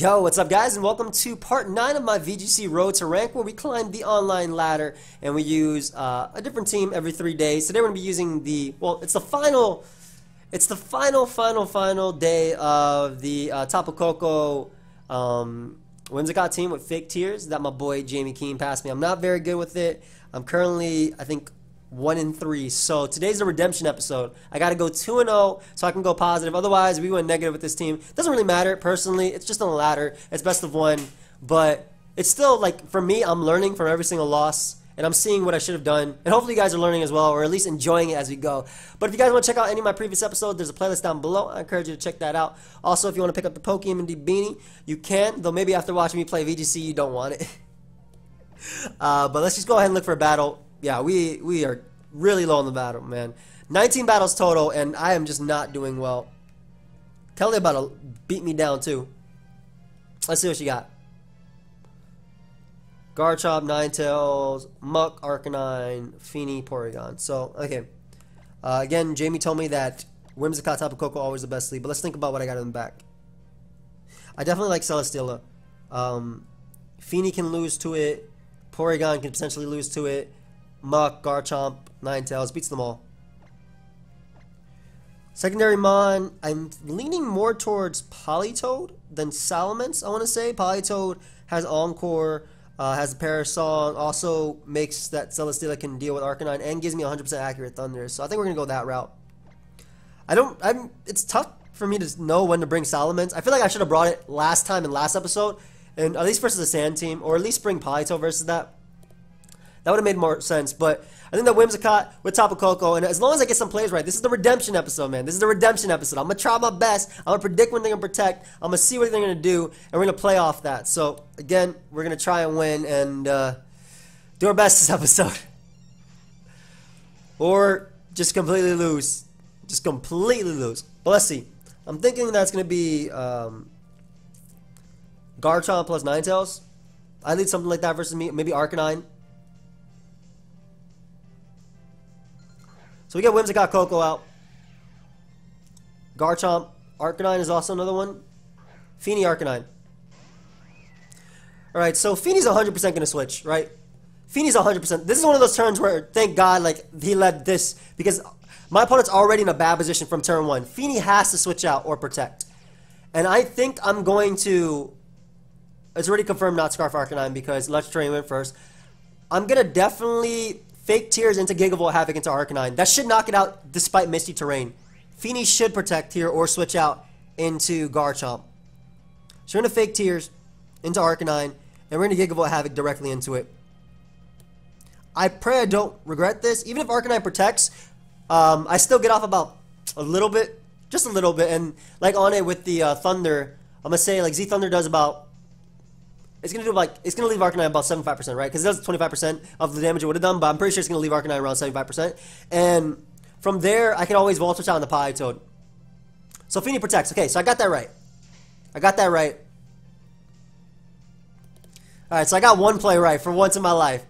Yo, what's up guys, and welcome to part 9 of my VGC Road to Rank, where we climb the online ladder and we use a different team every 3 days. Today we're going to be using the, well, it's the final day of the Tapu Koko Whimsicott team with Fake Tears that my boy Jamie Keen passed me. I'm not very good with it. I'm currently, I think, 1-3, so today's a redemption episode. I gotta go 2-0 so I can go positive. Otherwise we went negative with this team. Doesn't really matter personally, it's just on the ladder, it's best of one, but it's still, like, for me, I'm learning from every single loss and I'm seeing what I should have done, and hopefully you guys are learning as well, or at least enjoying it as we go. But if you guys want to check out any of my previous episodes, there's a playlist down below. I encourage you to check that out. Also, if you want to pick up the Pokemon beanie, you can, though maybe after watching me play VGC you don't want it. But let's just go ahead and look for a battle. Yeah, we are really low on the battle, man. 19 battles total, and I am just not doing well. Kelly about to beat me down, too. Let's see what she got. Garchomp, Ninetales, Muk, Arcanine, Fini, Porygon. So, okay. Again, Jamie told me that Whimsicott, Tapu Koko, always the best lead, but let's think about what I got in the back. I definitely like Celesteela. Fini can lose to it. Porygon can potentially lose to it. Muk, Garchomp, Ninetales, beats them all. Secondary Mon, I'm leaning more towards Politoed than Salamence, I want to say. Politoed has Encore, has the Perish Song, also makes that Celesteela can deal with Arcanine, and gives me 100% accurate Thunder, so I think we're going to go that route. It's tough for me to know when to bring Salamence. I feel like I should have brought it last time in last episode, and at least versus the Sand team, or at least bring Politoed versus that. That would have made more sense, but I think that Whimsicott with Tapu Koko, and as long as I get some plays right, this is the redemption episode, man. This is the redemption episode. I'm going to try my best. I'm going to predict when they're going to protect. I'm going to see what they're going to do, and we're going to play off that. So, again, we're going to try and win and do our best this episode. Or just completely lose. Just completely lose. But let's see. I'm thinking that's going to be Garchomp plus Ninetales. I need something like that versus me. Maybe Arcanine. So we get Whimsicott Koko out. Garchomp. Arcanine is also another one. Fini, Arcanine. Alright, so Fini's 100% going to switch, right? Fini's 100%. This is one of those turns where, thank God, like, he led this. Because my opponent's already in a bad position from turn 1. Fini has to switch out or protect. And I think I'm going to... It's already confirmed not Scarf Arcanine because Legendary went first. I'm going to definitely... Fake Tears into Gigavolt Havoc into Arcanine. That should knock it out despite Misty Terrain. Fini should protect here or switch out into Garchomp. So we're going to Fake Tears into Arcanine, and we're going to Gigavolt Havoc directly into it. I pray I don't regret this. Even if Arcanine protects, I still get off about a little bit, just a little bit. And like on it with the Thunder, I'm going to say like Z Thunder does about... it's gonna leave Arcanine about 75%, right? Because it does 25% of the damage it would have done, but I'm pretty sure it's gonna leave Arcanine around 75%. And from there, I can always Volt Switch out on the Politoed. So Fini protects. Okay, so I got that right. I got that right. Alright, so I got one play right for once in my life.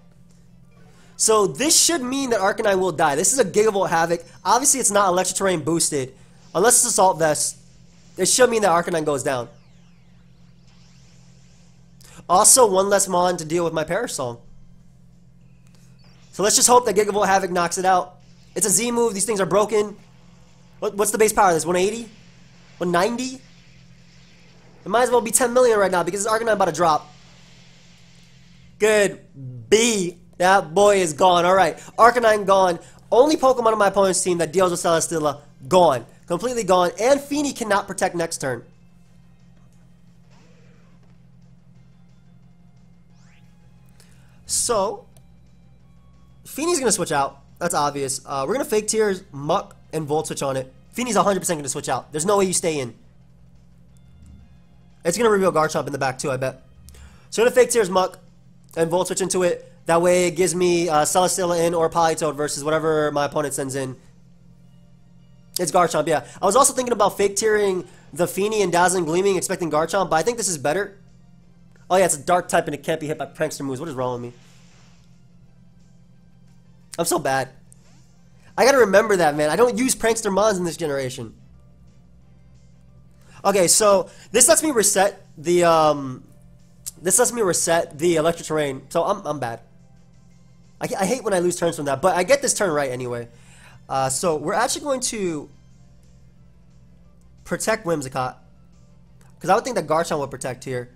So this should mean that Arcanine will die. This is a Gigavolt Havoc. Obviously, it's not Electric Terrain boosted. Unless it's Assault Vest, it should mean that Arcanine goes down. Also, one less Mon to deal with my Perish Song. So let's just hope that Gigavolt Havoc knocks it out. It's a Z move. These things are broken. What's the base power of this? 180? 190? It might as well be 10 million right now because it's Arcanine about to drop. Good B. That boy is gone. Alright, Arcanine gone. Only Pokemon on my opponent's team that deals with Celesteela, gone. Completely gone. And Fini cannot protect next turn. So, Fini's going to switch out. That's obvious. We're going to Fake Tears, Muk, and Volt Switch on it. Fini's 100% going to switch out. There's no way you stay in. It's going to reveal Garchomp in the back too, I bet. So, we're going to Fake Tears, Muk, and Volt Switch into it. That way, it gives me Celesteela in or Politoed versus whatever my opponent sends in. It's Garchomp, yeah. I was also thinking about Fake Tearing the Fini and Dazzling Gleaming, expecting Garchomp, but I think this is better. Oh yeah, it's a dark type and it can't be hit by prankster moves. What is wrong with me? I'm so bad. I gotta remember that, man. I don't use prankster mons in this generation. Okay, so this lets me reset the this lets me reset the electric terrain, so I'm bad. I hate when I lose turns from that, but I get this turn right anyway. So we're actually going to protect Whimsicott, because I would think that Garchomp would protect here,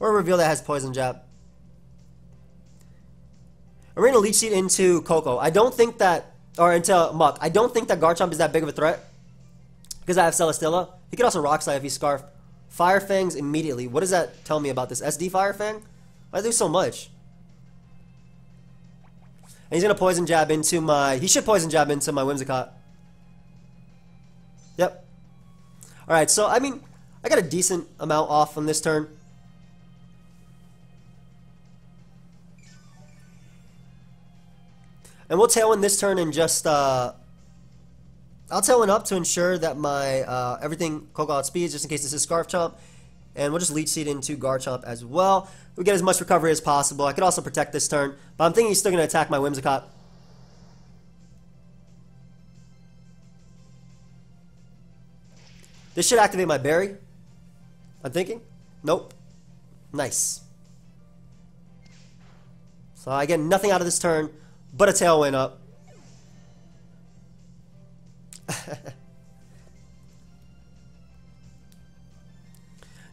or reveal that has Poison Jab. We're gonna Leech Seed into Koko. I don't think that, or into Muk. I don't think that Garchomp is that big of a threat, because I have Celesteela. He could also Rock Slide if he Scarf. Fire Fangs immediately. What does that tell me about this? SD Fire Fang? I do so much. And he's gonna Poison Jab into my... He should Poison Jab into my Whimsicott. Yep. Alright, so I mean, I got a decent amount off on this turn. And we'll Tailwind this turn and just, I'll Tailwind up to ensure that my, everything Koko outspeeds, just in case this is Scarf Chomp. And we'll just Leech Seed into Garchomp as well. We get as much recovery as possible. I could also protect this turn, but I'm thinking he's still going to attack my Whimsicott. This should activate my Berry, I'm thinking. Nope. Nice. So I get nothing out of this turn but a Tailwind up.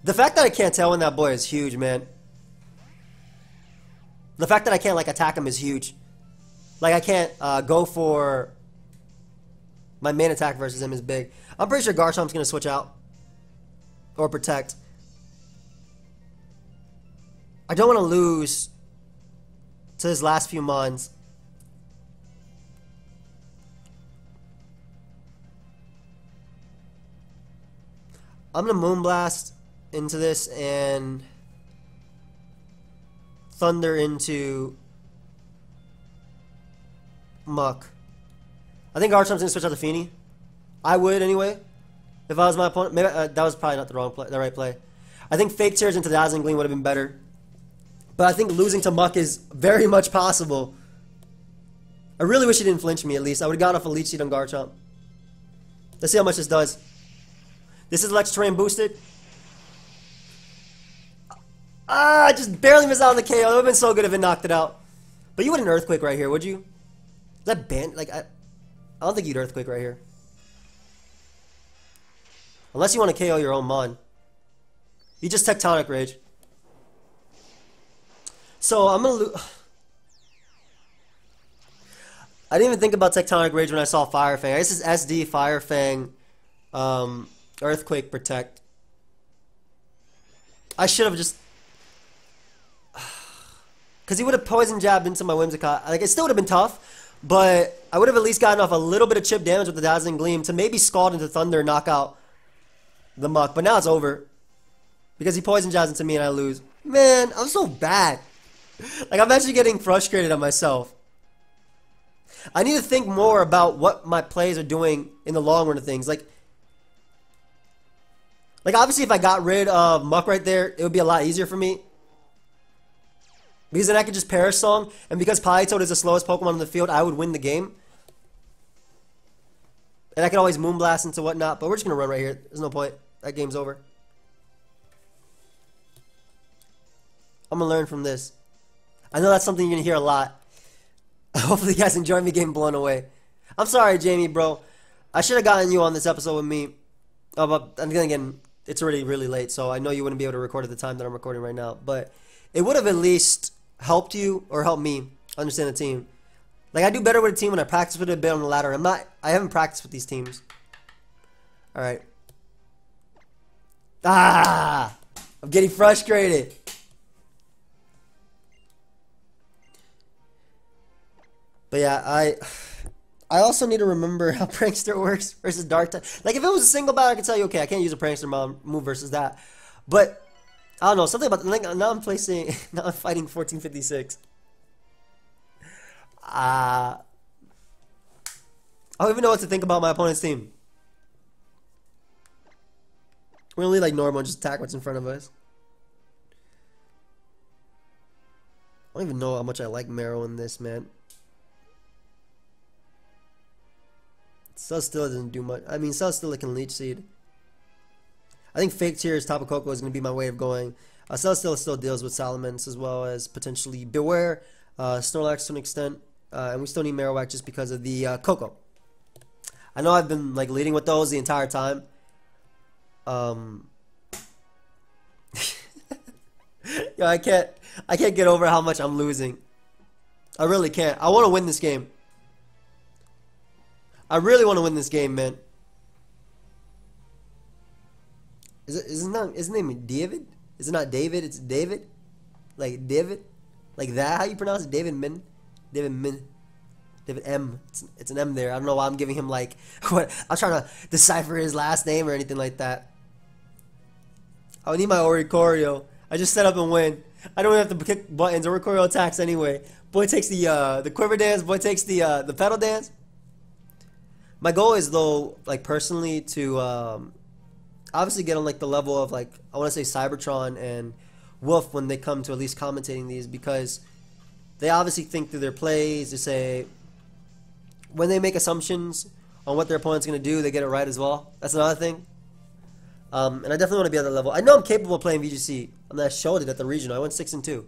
The fact that I can't Tailwind that boy is huge, man. The fact that I can't, like, attack him is huge. Like, I can't go for my main attack versus him is big. I'm pretty sure Garchomp's gonna switch out or protect. I don't want to lose to his last few mons. I'm gonna Moonblast into this and Thunder into Muk. I think Garchomp's gonna switch out to Fini. I would anyway, if I was my opponent. Maybe that was probably not the wrong play, the right play. I think Fake Tears into Dazzling Gleam would have been better, but I think losing to Muk is very much possible. I really wish he didn't flinch me. At least I would have gotten off a Leech Seed on Garchomp. Let's see how much this does. This is Electric Terrain boosted. Ah, I just barely missed out on the KO. It would have been so good if it knocked it out. But you wouldn't Earthquake right here, would you? Is that banned? Like, I don't think you'd Earthquake right here. Unless you want to KO your own Mon. You just Tectonic Rage. So, I'm going to lose... I didn't even think about Tectonic Rage when I saw Fire Fang. I guess it's SD, Fire Fang, Earthquake, Protect. I should have just... Because he would have Poison Jabbed into my Whimsicott. Like, it still would have been tough, but I would have at least gotten off a little bit of chip damage with the Dazzling Gleam to maybe Scald into Thunder and knock out the Muk. But now it's over, because he Poison Jabs into me and I lose. Man, I'm so bad. Like, I'm actually getting frustrated at myself. I need to think more about what my plays are doing in the long run of things. Like obviously if I got rid of Muk right there, it would be a lot easier for me, because then I could just Perish Song, and because Politoed is the slowest Pokemon in the field, I would win the game. And I could always Moonblast into whatnot, but we're just going to run right here. There's no point. That game's over. I'm going to learn from this. I know that's something you're going to hear a lot. Hopefully you guys enjoyed me getting blown away. I'm sorry, Jamie, bro. I should have gotten you on this episode with me. Oh, but then again, it's already really late, so I know you wouldn't be able to record at the time that I'm recording right now. But it would have at least helped you, or helped me, understand the team. Like, I do better with a team when I practice with it a bit on the ladder. I haven't practiced with these teams. Alright. Ah! I'm getting frustrated. But yeah, I also need to remember how Prankster works versus Dark Type. Like, if it was a single battle, I could tell you, okay, I can't use a Prankster move versus that. But, I don't know, something about, like, now I'm placing, now I'm fighting 1456. I don't even know what to think about my opponent's team. We're only like normal, just attack what's in front of us. I don't even know how much I like Marrow in this, man. Celesteela doesn't do much. I mean, Celesteela can Leech Seed. I think Fake Tears, Tapu Koko is going to be my way of going. Celesteela still deals with Salamence as well as potentially Bewear, Snorlax to an extent, and we still need Marowak just because of the Koko. I know I've been like leading with those the entire time. Yo, I can't get over how much I'm losing. I really can't. I want to win this game. I really want to win this game, man. Is his name David? Is it not David? It's David, like David, like that. How you pronounce it? David Min, David Min, David M. It's an M there. I don't know why I'm giving him like what. I'm trying to decipher his last name or anything like that. I need my Oricorio. I just set up and win. I don't even have to kick buttons. Oricorio attacks anyway. Boy takes the quiver dance. Boy takes the pedal dance. My goal is though, like personally, to obviously get on like the level of like I want to say Cybertron and Wolf when they come to at least commentating these, because they obviously think through their plays. They say when they make assumptions on what their opponent's gonna do, they get it right as well. That's another thing. And I definitely want to be on that level. I know I'm capable of playing VGC. I mean, I showed it at the regional. I went 6-2, and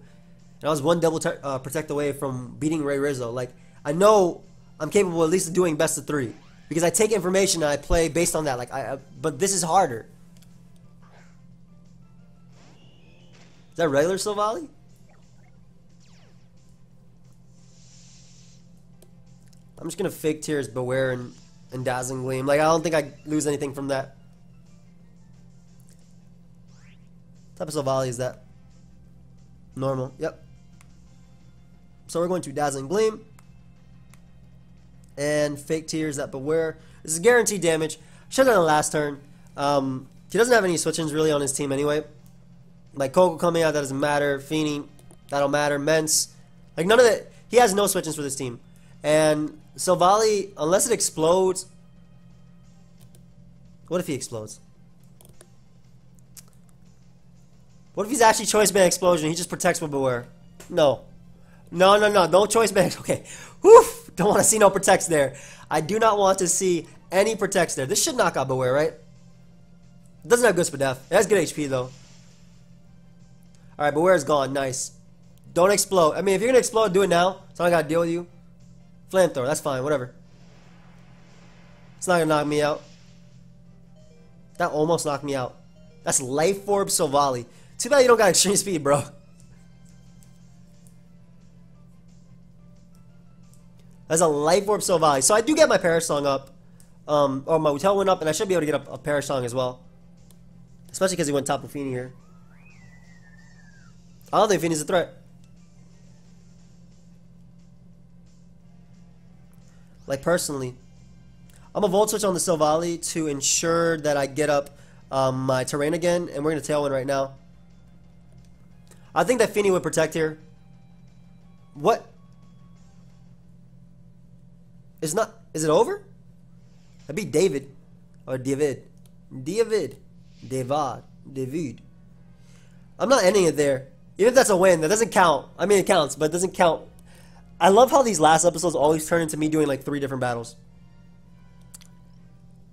I was one double protect away from beating Ray Rizzo. Like I know I'm capable at least of doing best of three. Because I take information and I play based on that. Like but this is harder. Is that regular Silvally? I'm just gonna Fake Tears, Bewear, and Dazzling Gleam. Like I don't think I lose anything from that. What type of Silvally is that? Normal. Yep. So we're going to Dazzling Gleam. And Fake Tears at Bewear. This is guaranteed damage. Should have done it last turn. He doesn't have any switch-ins really on his team anyway. Like Koko coming out, that doesn't matter. Fini, that'll matter. Mence, like none of that. He has no switch-ins for this team. And Silvally, unless it explodes. What if he explodes? What if he's actually Choice Band Explosion? He just protects with Bewear. No. No, no, no. No Choice Band. Okay. Whew. Don't want to see no protects there. I do not want to see any protects there. This should knock out Bewear, right? It doesn't have good spadef. It has good HP though. Alright, Bewear's gone. Nice. Don't explode. I mean, if you're gonna explode, do it now. So I gotta deal with you. Flamethrower, that's fine, whatever. It's not gonna knock me out. That almost knocked me out. That's Life Orb Silvally. Too bad you don't got extreme speed, bro. That's a Life Orb Silvally. So I do get my Perish Song up. Or my Tailwind up, and I should be able to get a Perish Song as well. Especially because he went top of Fini here. I don't think Fini's a threat. Like, personally. I'm a Volt Switch on the Silvally to ensure that I get up my terrain again. And we're going to Tailwind right now. I think that Fini would protect here. What? It's not. Is it over? That'd be David. Or David. David. Devad. David. I'm not ending it there. Even if that's a win, that doesn't count. I mean, it counts, but it doesn't count. I love how these last episodes always turn into me doing like 3 different battles.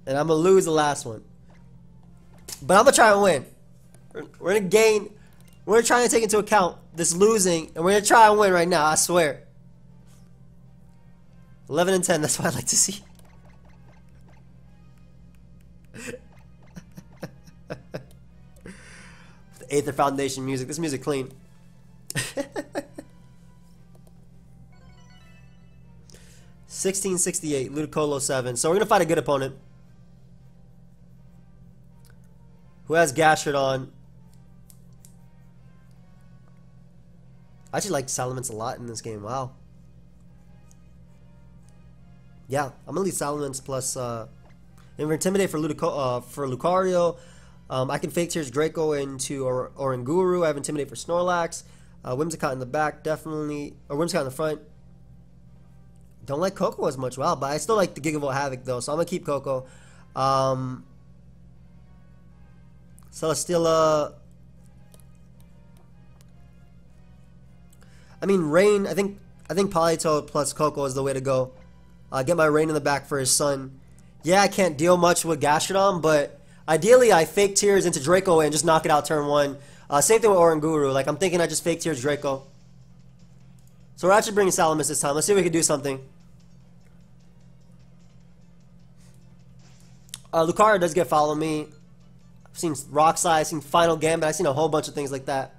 And I'm going to lose the last one. But I'm going to try and win. We're going to gain. We're going to try and take into account this losing. And we're going to try and win right now, I swear. 11 and 10, that's what I'd like to see. The Aether Foundation music. This music clean. $16.68, Ludicolo 7. So we're going to fight a good opponent. Who has Gastrodon. I actually like Salamence a lot in this game. Wow. Yeah, I'm gonna leave Salamence plus Intimidate for Lucario. I can Fake Tears Draco into Oranguru. I have Intimidate for Snorlax. Whimsicott in the back, definitely, or Whimsicott in the front. Don't like Koko as much, wow, but I still like the Gigavolt Havoc though, so I'm gonna keep Koko. Celesteela. I mean, Rain. I think Politoed plus Koko is the way to go. Get my Rain in the back for his son. Yeah, I can't deal much with Gastrodon, but Ideally, I Fake Tears into Draco and just knock it out turn one. Same thing with Oranguru. Like, I'm thinking I just Fake Tears Draco. So we're actually bringing Salamence this time. Let's see if we can do something. Lucario does get Follow Me. I've seen Rock Slide, I've seen Final Gambit, I've seen a whole bunch of things like that.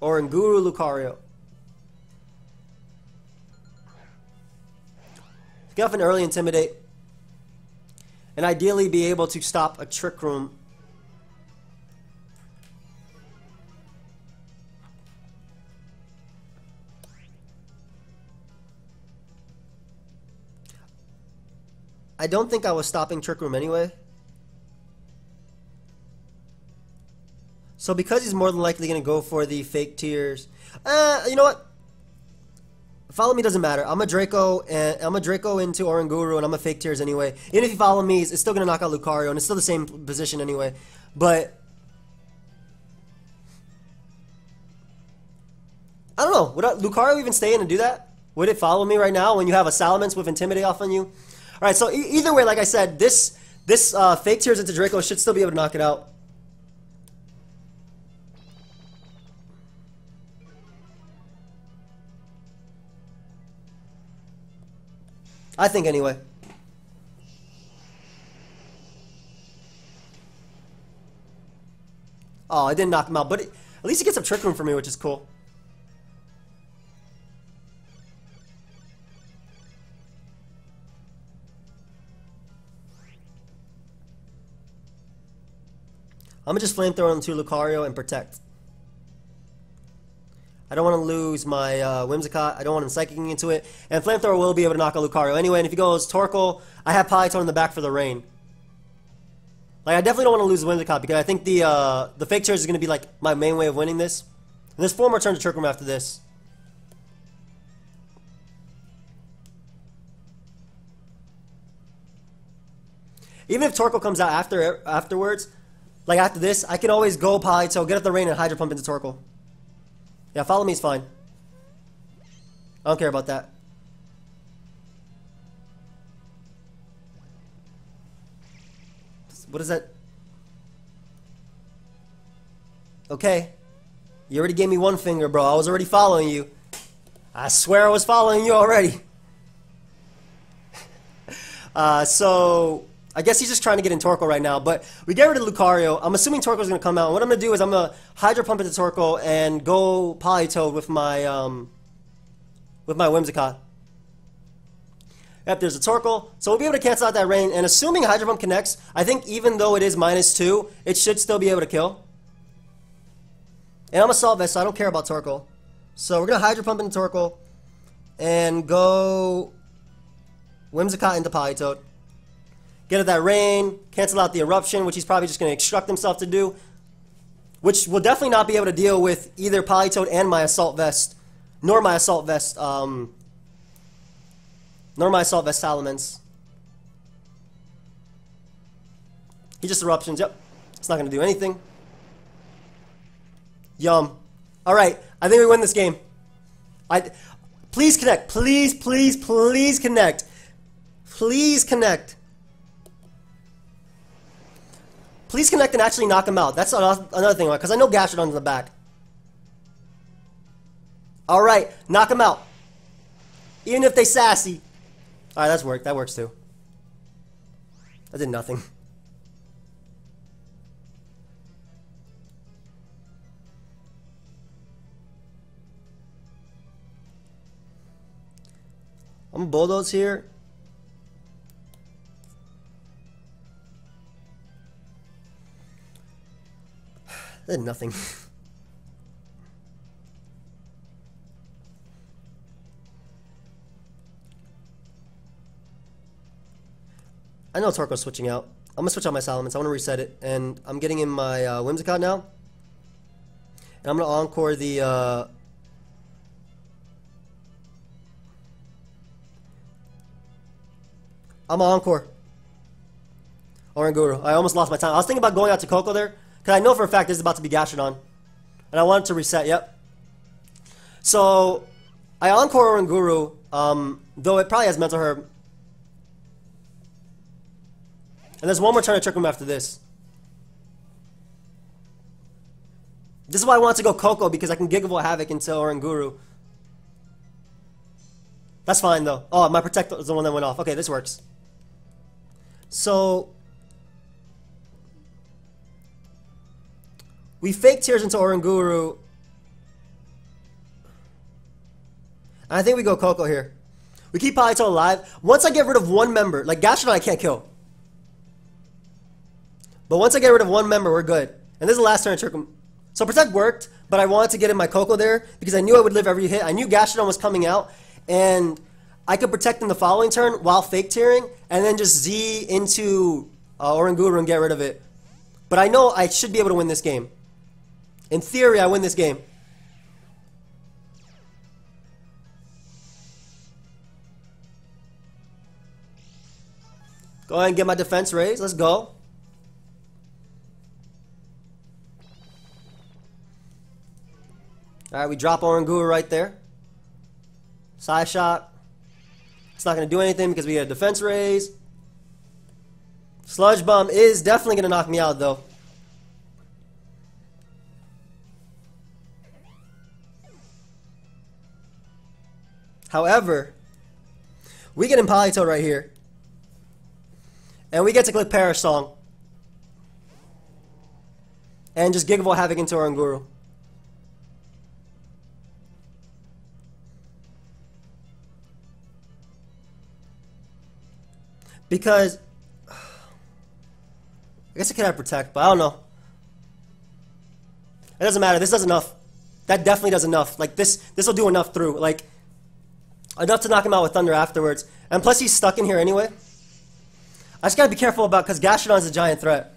Oranguru, Lucario. Get off an early Intimidate. And ideally be able to stop a Trick Room. I don't think I was stopping Trick Room anyway. So because he's more than likely going to go for the Fake Tears. You know what? Follow Me doesn't matter. I'm a Draco into Oranguru and I'm a Fake Tears anyway. Even if you Follow Me, it's still going to knock out Lucario and it's still the same position anyway. But I don't know. Would Lucario even stay in and do that? Would it Follow Me right now when you have a Salamence with Intimidate off on you? Alright, so either way, like I said, this Fake Tears into Draco should still be able to knock it out. I think anyway. Oh, I didn't knock him out, but at least he gets a Trick Room for me, which is cool. I'm gonna just Flamethrower into Lucario and Protect. I don't want to lose my Whimsicott. I don't want him Psychicking into it. And Flamethrower will be able to knock out Lucario anyway. And if he goes Torkoal, I have Politoed in the back for the rain. Like, I definitely don't want to lose Whimsicott because I think the Fake Tears is going to be, like, my main way of winning this. And there's 4 more turns to Trick Room after this. Even if Torkoal comes out afterwards... Like, after this, I can always go Politoed, get up the rain, and Hydro Pump into Torkoal. Yeah, Follow Me is fine. I don't care about that. What is that? Okay. You already gave me one finger, bro. I was already following you. I swear I was following you already. So... I guess he's just trying to get in Torkoal right now, but we get rid of Lucario. I'm assuming Torkoal's going to come out. What I'm going to do is I'm going to Hydro Pump into Torkoal and go Politoed with my Whimsicott. Yep, there's a Torkoal. So we'll be able to cancel out that rain, and assuming Hydro Pump connects, I think even though it is -2, it should still be able to kill. And I'm Assault Vest, so I don't care about Torkoal. So we're going to Hydro Pump into Torkoal and go Whimsicott into Politoed. Get at that rain, cancel out the eruption, which he's probably just going to instruct himself to do. Which will definitely not be able to deal with either Politoed and my Assault Vest, nor my Assault Vest Salamence. He just eruptions, yep. It's not going to do anything. Yum. Alright, I think we win this game. Please connect. Please, please, please connect. Please connect. Please connect and actually knock him out. That's another thing, because I know Gastrodon's in the back. Alright, knock him out. Even if they sassy. Alright, that's worked. That works too. That did nothing. I'm gonna bulldoze here. Did nothing. I know Torkoal's switching out. I'm gonna switch out my Salamence. I wanna reset it, and I'm getting in my Whimsicott now. And I'm gonna Encore the. I'm gonna Encore. Oranguru. I almost lost my time. I was thinking about going out to Koko there. I know for a fact this is about to be Gastrodon. And I wanted to reset, yep. So, I Encore Oranguru, though it probably has Mental Herb. And there's one more turn to Trick Room after this. This is why I want to go Koko, because I can Gigavolt Havoc until Oranguru. That's fine, though. Oh, my Protect is the one that went off. Okay, this works. So... we Fake Tears into Oranguru. And I think we go Koko here. We keep Politoed alive. Once I get rid of one member, like Gastrodon I can't kill. But once I get rid of one member, we're good. And this is the last turn of Trick Room. So Protect worked, but I wanted to get in my Koko there because I knew I would live every hit. I knew Gastrodon was coming out, and I could Protect in the following turn while Fake Tearing, and then just Z into Oranguru and get rid of it. But I know I should be able to win this game. In theory, I win this game. Go ahead and get my defense raised. Let's go. Alright, we drop Oranguru right there. Side shot. It's not going to do anything because we get a defense raise. Sludge Bomb is definitely going to knock me out, though. However, we get in Politoed right here. And we get to click Perish Song. And just Gigavolt Havoc into Oranguru. Because... I guess I could have Protect, but I don't know. It doesn't matter. This does enough. That definitely does enough. Like, this will do enough through. Like, enough to knock him out with Thunder afterwards. And plus, he's stuck in here anyway. I just gotta be careful about, because Gastrodon's a giant threat.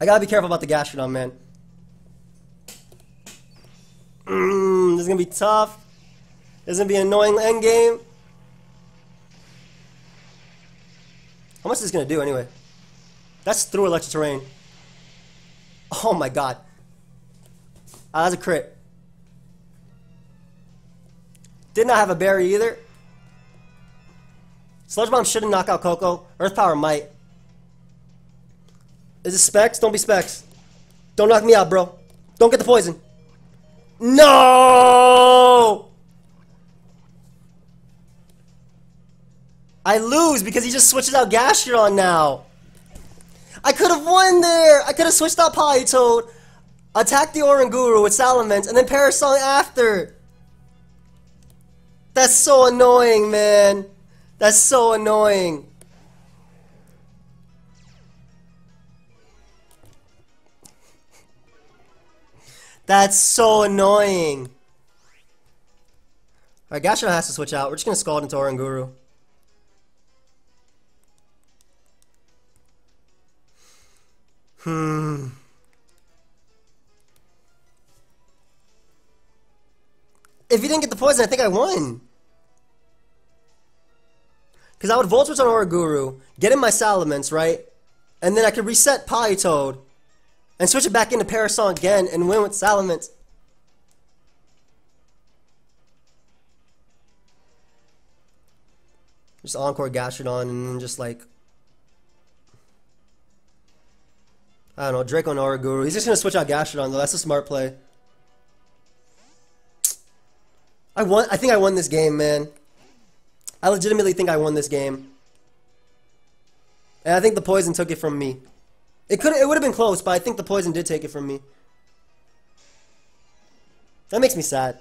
I gotta be careful about the Gastrodon, man. This is gonna be tough. This is gonna be an annoying end game. How much is this gonna do anyway? That's through Electric Terrain. Oh my god. Ah, that's a crit. Did not have a berry either. Sludge Bomb shouldn't knock out Koko. Earth Power might. Is it Specs? Don't be Specs. Don't knock me out, bro. Don't get the poison. No! I lose because he just switches out Gastrodon now. I could have won there. I could have switched out Politoed, attacked the Oranguru with Salamence, and then Perish Song after. That's so annoying, man. That's so annoying. That's so annoying. Alright, Gastrodon has to switch out. We're just going to Scald into Oranguru. If he didn't get the poison, I think I won. Because I would Volt Switch on Oranguru, get in my Salamence, right? And then I could reset Politoed, and switch it back into Perish Song again, and win with Salamence. Just Encore Gastrodon, and then just like... I don't know, Draco and Oranguru. He's just going to switch out Gastrodon, though. That's a smart play. I think I won this game, man. I legitimately think I won this game. And I think the poison took it from me. It would have been close, but I think the poison did take it from me. That makes me sad.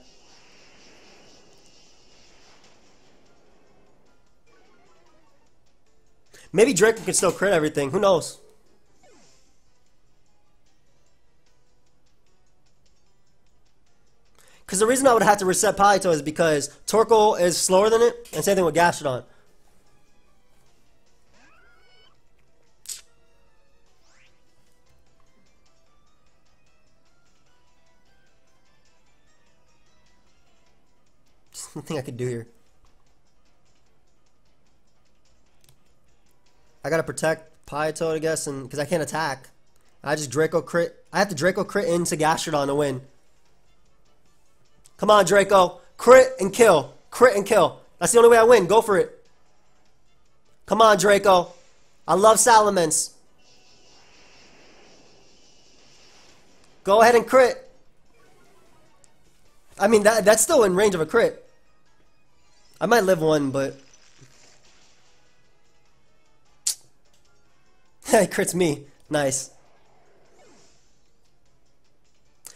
Maybe Draco could still crit everything. Who knows? Because the reason I would have to reset Politoed is because Torkoal is slower than it, and same thing with Gastrodon. There's nothing I could do here. I gotta protect Politoed, I guess, and because I can't attack. I just Draco crit. I have to Draco crit into Gastrodon to win. Come on, Draco. Crit and kill. Crit and kill. That's the only way I win. Go for it. Come on, Draco. I love Salamence. Go ahead and crit. I mean, that's still in range of a crit. I might live one, but... it crits me. Nice.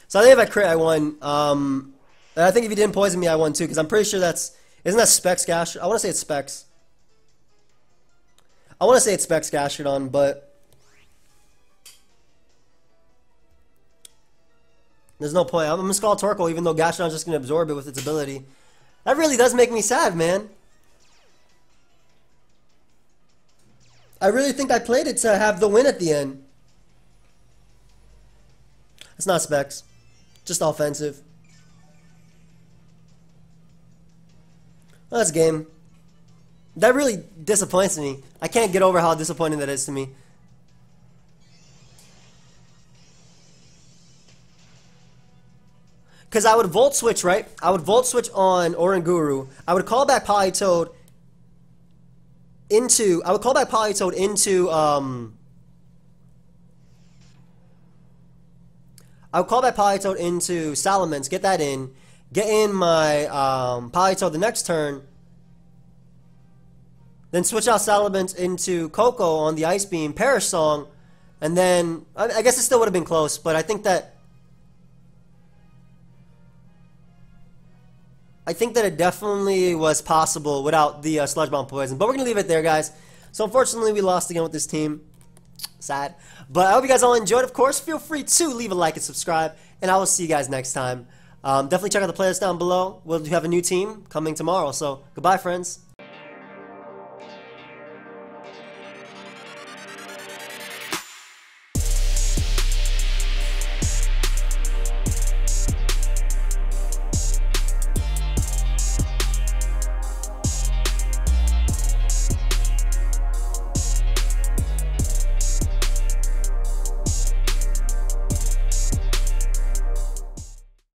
So I think if I crit, I won. And I think if he didn't poison me, I won too, because I'm pretty sure that's... Isn't that Specs Gastrodon? I want to say it's Specs. I want to say it's Specs Gastrodon, but... there's no point. I'm going to call Torkoal, even though Gastrodon's just going to absorb it with its ability. That really does make me sad, man. I really think I played it to have the win at the end. It's not Specs. Just offensive. Well, that's game. That really disappoints me. I can't get over how disappointing that is to me. Because I would Volt Switch, right? I would Volt Switch on Oranguru. I would call back Politoed into... I would call back Politoed into... I would call back Politoed into Salamence. Get that in. Get in my Politoed the next turn. Then switch out Salamence into Koko on the Ice Beam. Perish Song. And then... I guess it still would have been close, but I think that... I think that it definitely was possible without the Sludge Bomb Poison. But we're going to leave it there, guys. So, unfortunately, we lost again with this team. Sad. But I hope you guys all enjoyed. Of course, feel free to leave a like and subscribe. And I will see you guys next time. Definitely check out the playlist down below. We'll have a new team coming tomorrow. So, goodbye, friends.